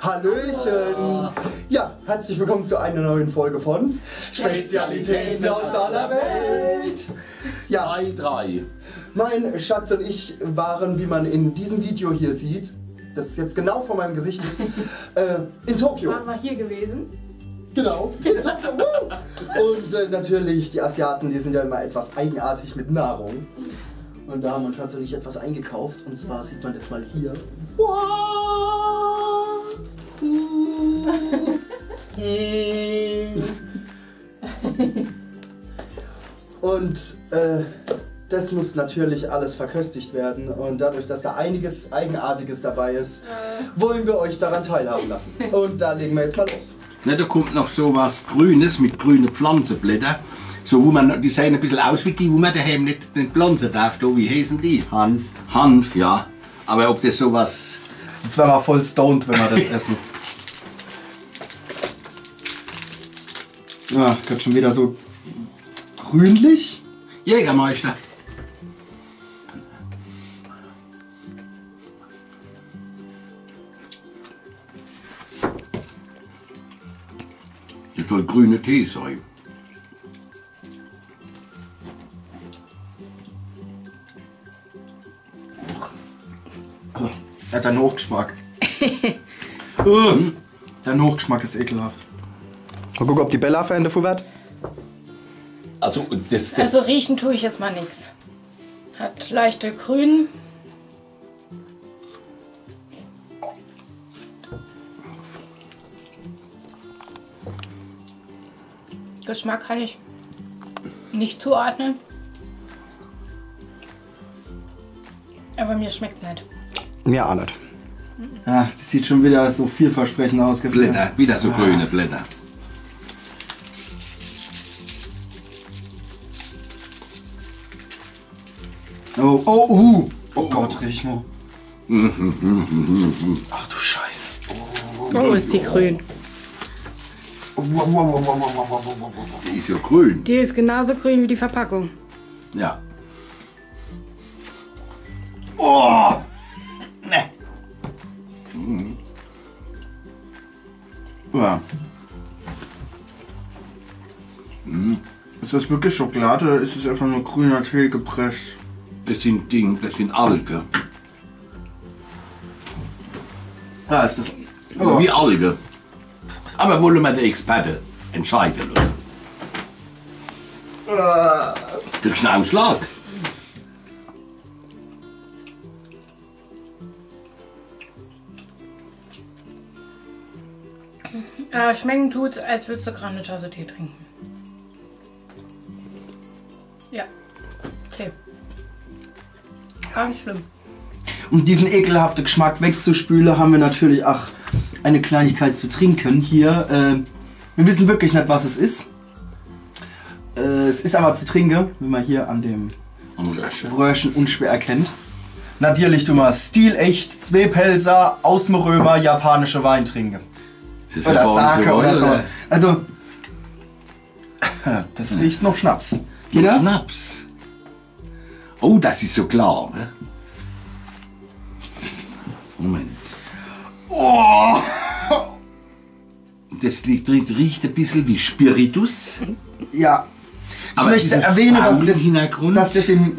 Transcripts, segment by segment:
Hallöchen! Hallo. Ja, herzlich willkommen zu einer neuen Folge von Spezialitäten aus aller Welt! Ja, Teil 3. Mein Schatz und ich waren, wie man in diesem Video hier sieht, das jetzt genau vor meinem Gesicht ist, in Tokio. Waren wir hier gewesen? Genau, in Tokio. Und natürlich, die Asiaten, die sind ja immer etwas eigenartig mit Nahrung. Und da haben wir tatsächlich etwas eingekauft. Und zwar sieht man das mal hier. Und das muss natürlich alles verköstigt werden. Und dadurch, dass da einiges Eigenartiges dabei ist, wollen wir euch daran teilhaben lassen. Und da legen wir jetzt mal los. Ne, da kommt noch so was Grünes mit grünen Pflanzenblättern. So, wo man, die sehen ein bisschen aus wie die, wo man daheim nicht pflanzen darf. Da, wie heißen die? Hanf. Hanf, ja. Aber ob das sowas... Jetzt wären wir voll stoned, wenn wir das essen. Ja, gerade schon wieder so grünlich. Jägermeister. Das soll grüner Tee sein. Er hat einen Hochgeschmack. Dein Hochgeschmack ist ekelhaft. Mal gucken, ob die Bella Fan davon wird. Also, also riechen tue ich jetzt mal nichts. Hat leichte Grün. Geschmack kann ich nicht zuordnen. Aber mir schmeckt es nicht. Mir auch nicht. Ach, das sieht schon wieder so vielversprechend aus. Blätter, wieder so grüne Blätter. Oh, oh, oh Gott, riech mal. Ach du Scheiß. Oh, ist die grün. Die ist ja grün. Die ist genauso grün wie die Verpackung. Ja. Oh! Ne. Ja. Ist das wirklich Schokolade oder ist es einfach nur grüner Tee gepresst? Das sind Dinge, das sind Algen. Da ist das. Oh. Wie Algen. Aber wollen wir den Experten entscheiden lassen? Durch einen Ausschlag. Schmecken tut's, als würdest du gerade eine Tasse Tee trinken. Ja, Tee. Gar nicht schlimm. Um diesen ekelhaften Geschmack wegzuspülen, haben wir natürlich auch eine Kleinigkeit zu trinken hier. Wir wissen wirklich nicht, was es ist. Es ist aber zu trinken, wie man hier an dem Röhrchen unschwer erkennt. Natürlich tun wir stilecht, zwei Pelzer, aus dem Römer, japanische Wein trinken. Oder Sake oder so. Also, das riecht noch Schnaps. Geht das? Schnaps. Oh, das ist so klar. Ne? Moment. Oh. Das riecht ein bisschen wie Spiritus. Ja. Ich aber möchte erwähnen, dass das im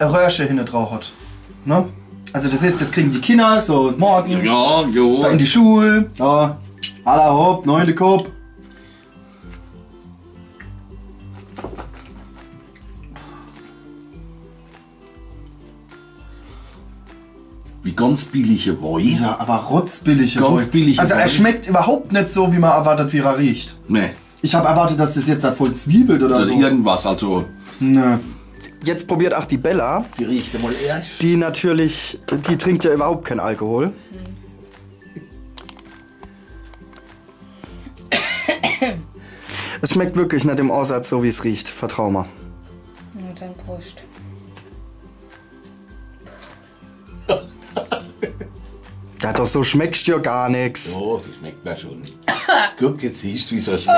Röhrchen hinten drauf hat. Ne? Also das heißt, das kriegen die Kinder so morgens, ja. In die Schule. Da. Alla hopp, 9. Kopf. Wie ganz billige Woi. Ja, aber rotzbillige Woi. Also er schmeckt überhaupt nicht so, wie man erwartet, wie er riecht. Nee. Ich habe erwartet, dass das jetzt halt voll zwiebelt oder so. Irgendwas, also... Nee. Jetzt probiert auch die Bella. Die riecht mal erst. Die natürlich... Die trinkt ja überhaupt keinen Alkohol. Es schmeckt wirklich nach dem Aussatz, so wie es riecht. Vertrau mal. Ja, dann Prost. Ja, doch so schmeckst du ja gar nichts. Oh, das schmeckt mir schon. Guck, jetzt siehst du, wie es so schmeckt.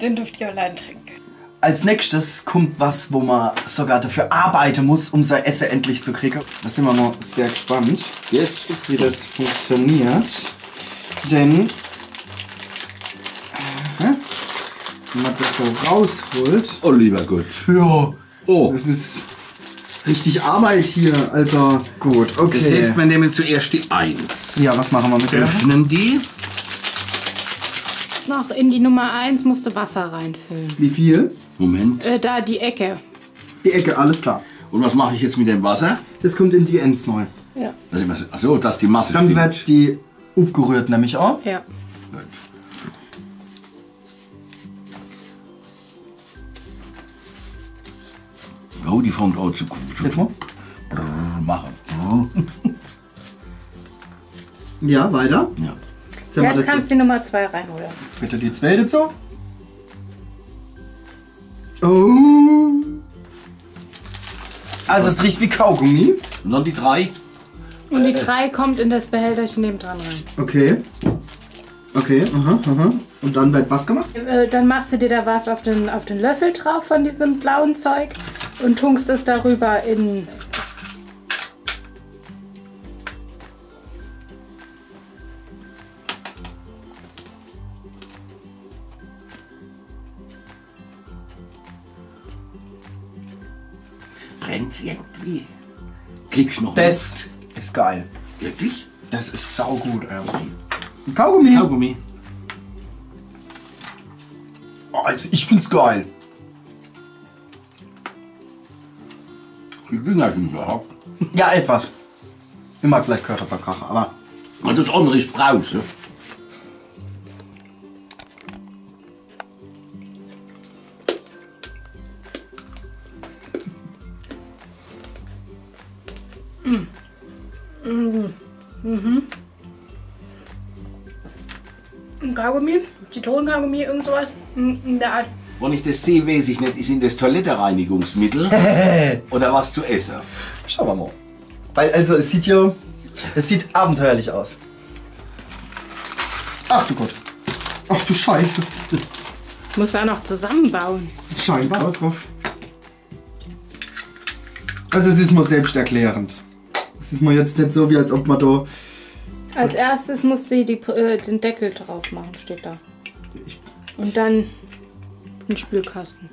Den dürft ihr allein trinken. Als nächstes kommt was, wo man sogar dafür arbeiten muss, um sein Essen endlich zu kriegen. Da sind wir mal sehr gespannt, jetzt wie das funktioniert. Denn, wenn man das so rausholt... Oh, lieber Gott. Ja, oh. Das ist richtig Arbeit hier, also... Gut, okay. Das heißt, wir nehmen zuerst die 1. Ja, was machen wir mit der? Öffnen die. Noch in die Nummer 1 musste Wasser reinfüllen. Wie viel? Moment. Da die Ecke. Die Ecke, alles klar. Und was mache ich jetzt mit dem Wasser? Das kommt in die Ends neu. Ja. Achso, dass die Masse dann stimmt. Wird die aufgerührt nämlich auch. Ja. Gut. Oh, die formt auch zu gut. Brrr, machen. Ja, weiter? Ja. Jetzt kannst du die Nummer 2 reinholen. Bitte die 2 dazu. Oh. Also es riecht wie Kaugummi. Und dann die 3. Und die 3 kommt in das Behälterchen nebendran rein. Okay. Okay, aha, aha. Und dann wird was gemacht? Dann machst du dir da was auf den Löffel drauf von diesem blauen Zeug und tunkst es darüber in... Brennt's irgendwie? Kriegst du noch Best. Mit? Ist geil. Wirklich? Das ist saugut, irgendwie. Kaugummi. Kaugummi. Also ich find's geil. Ich bin halt nicht überhaupt. Ja, etwas. Ich mag vielleicht Körperkracher, aber... Und das andere ist Brause. Kaugummi, Zitronenkaugummi, irgend sowas in der Art. Wenn ich das sehe, weiß ich nicht, ist in das Toilettenreinigungsmittel oder was zu essen. Schauen wir mal. Weil also es sieht ja, es sieht abenteuerlich aus. Ach du Gott. Ach du Scheiße. Muss da noch zusammenbauen. Scheinbar drauf. Also es ist mal selbsterklärend. Es ist mal jetzt nicht so, wie als ob man da... Als erstes muss sie den Deckel drauf machen, steht da. Und dann den Spülkasten.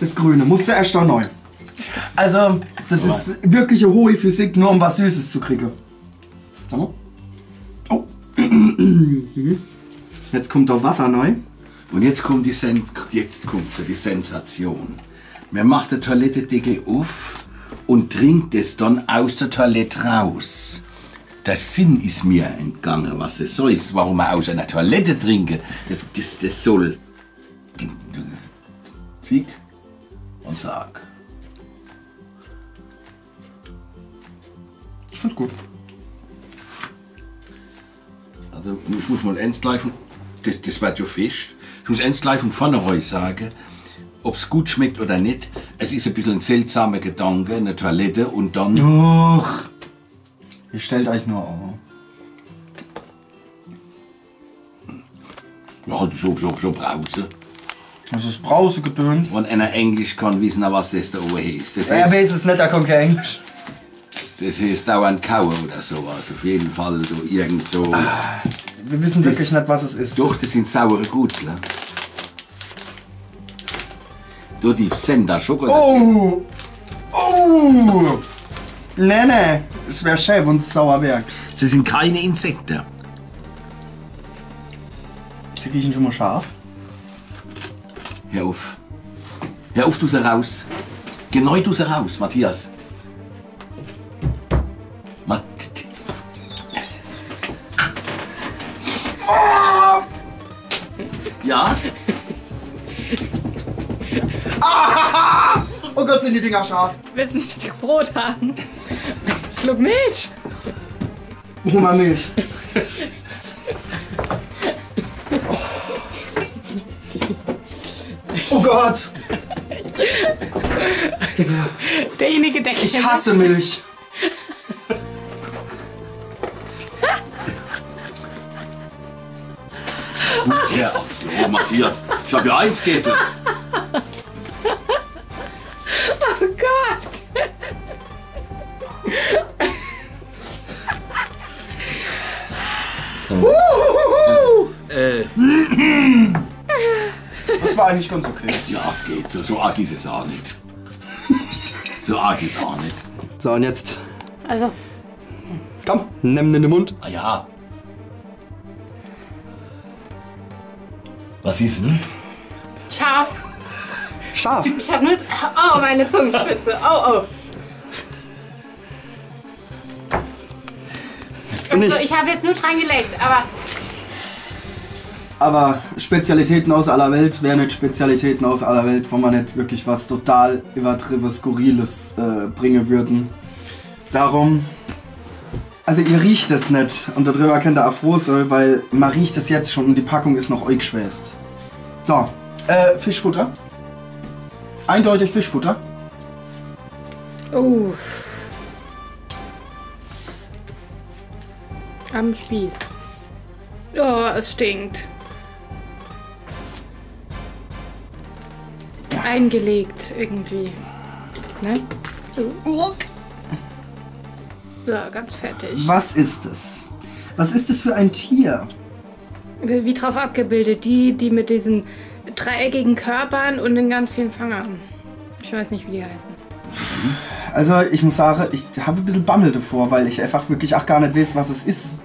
Das Grüne, musst du erst noch neu. Also, das ist wirklich eine hohe Physik, nur um was Süßes zu kriegen. Sag mal. Oh. Jetzt kommt doch Wasser neu. Und jetzt kommt die Sensation. Man macht den Toilettendeckel auf und trinkt es dann aus der Toilette raus. Der Sinn ist mir entgangen, was das soll, warum man aus einer Toilette trinken. Das soll... Zieg und sag. Ich find's gut. Also ich muss mal ernst gleich, das wird ja fest. Ich muss ernst gleich von vornherein sagen, ob es gut schmeckt oder nicht. Es ist ein bisschen ein seltsamer Gedanke, eine Toilette und dann... Ach. Ihr stellt euch nur auf. Ja, so Brause. Das ist Brausegedöns. Wenn einer Englisch kann, wissen er, was das da oben heißt. Er weiß es nicht, er kann kein Englisch. Das heißt dauernd kauen oder sowas. Auf jeden Fall so irgend so. Ah, wir wissen das, wirklich nicht, was es ist. Doch, das sind saure Gutzler. Durch die Sender Schokolade. Oh! Oh! Nee, nee, es wäre schön, wenn es sauer wäre. Sie sind keine Insekten. Sie riechen schon mal scharf. Hör auf. Hör auf, du sie raus. Genau, du sie raus, Matthias. Ja? Oh Gott, sind die Dinger scharf. Willst du nicht ein Stück Brot haben? Schluck Milch! Hol mal Milch! Oh Gott! Derjenige, der ich hasse Milch! Gut, ja, oh, Matthias, ich hab ja eins gegessen! Das war eigentlich ganz okay. Ja, es geht. So arg ist es auch nicht. So arg ist es auch nicht. So, und jetzt. Also. Komm, nimm den in den Mund. Ah ja. Was ist denn? Scharf. Scharf? Ich hab nur. Oh, meine Zungenspitze. Oh, oh. Also, ich habe jetzt nur dran geleckt, aber. Aber Spezialitäten aus aller Welt wären nicht Spezialitäten aus aller Welt, wo man nicht wirklich was total übertrieben Skurriles bringen würden. Darum. Also ihr riecht es nicht und darüber kennt ihr Afrose, weil man riecht es jetzt schon und die Packung ist noch euchschwerst. So, Fischfutter. Eindeutig Fischfutter. Oh. Am Spieß. Oh, es stinkt. Ja. Eingelegt irgendwie. Ne? So. So, ganz fertig. Was ist es? Was ist es für ein Tier? Wie drauf abgebildet? Die mit diesen dreieckigen Körpern und den ganz vielen Fangern. Ich weiß nicht, wie die heißen. Also, ich muss sagen, ich habe ein bisschen Bammel davor, weil ich einfach wirklich auch gar nicht weiß, was es ist.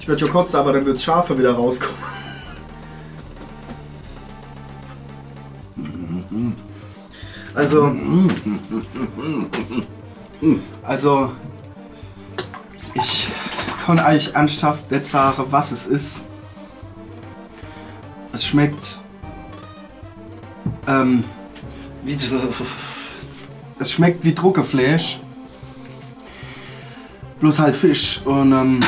Ich werde schon kotzen, aber dann wird es scharfer wieder rauskommen. Also ich kann eigentlich ernsthaft nicht sagen, was es ist. Es schmeckt wie es schmeckt wie Druckefleisch. Bloß halt Fisch und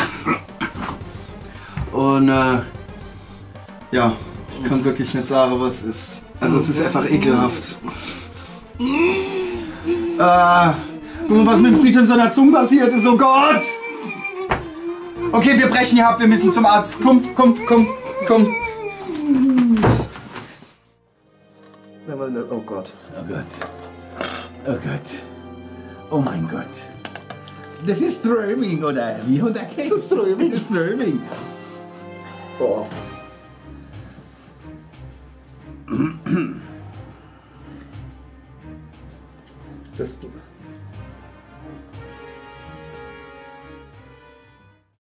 ja, ich kann wirklich nicht sagen, was ist. Also es ist einfach ekelhaft. Was mit Fried in so einer Zunge passiert ist, oh Gott! Okay, wir brechen hier ab, wir müssen zum Arzt. Komm, komm, komm, komm. Oh Gott. Oh Gott. Oh Gott. Oh mein Gott. Das ist Ströming, oder? Wie und das ist Ströming. Das ist Ströming. Oh. Das